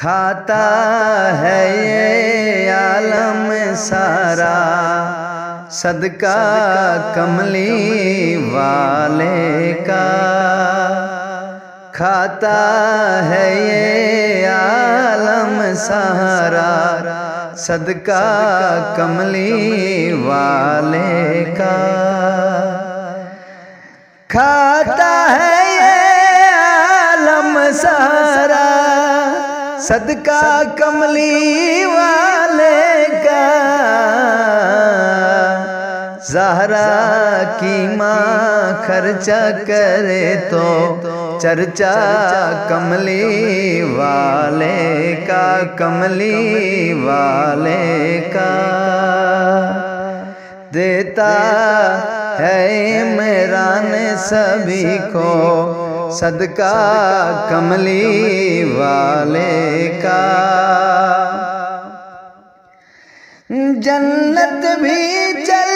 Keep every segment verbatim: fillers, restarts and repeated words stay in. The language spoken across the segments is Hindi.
खाता है ये आलम सारा सदका कमली वाले का। खाता है ये आलम सारा सदका कमली वाले का। खाता है ये आलम सारा सदका कमली वाले का। ज़हरा की माँ खर्चा करे तो चर्चा कमली वाले का, कमली वाले का। देता है इमरान सभी को सदका कमली वाले का। जन्नत भी चल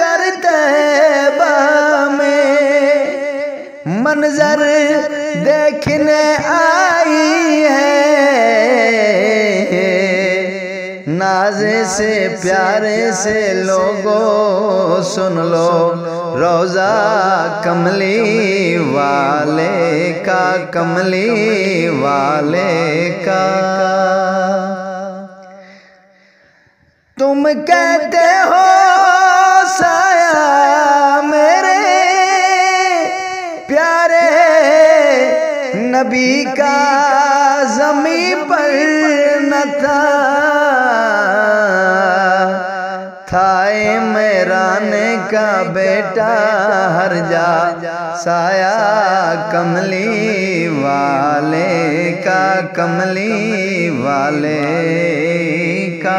कर तैबा में मंजर देखने आई है। नाज़े से प्यारे से लोगों सुन लो रोज़ा कमली वाले का, कमली वाले का। तुम कहते हो साया मेरे प्यारे नबी का ज़मीं पर न था। थाए मेराने का बेटा हर जा साया कमली वाले का, कमली वाले का।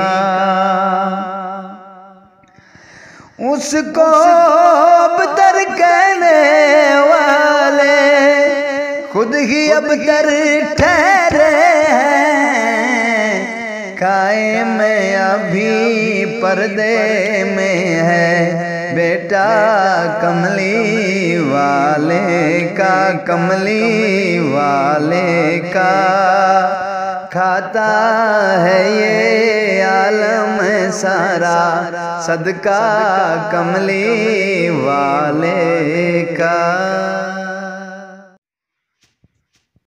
उसको अबतर कहने वाले खुद ही अबतर ठहरे हैं। कायम अभी पर्दे में है बेटा कमली वाले का, कमली वाले का। खाता है ये आलम सारा सदका कमली वाले का।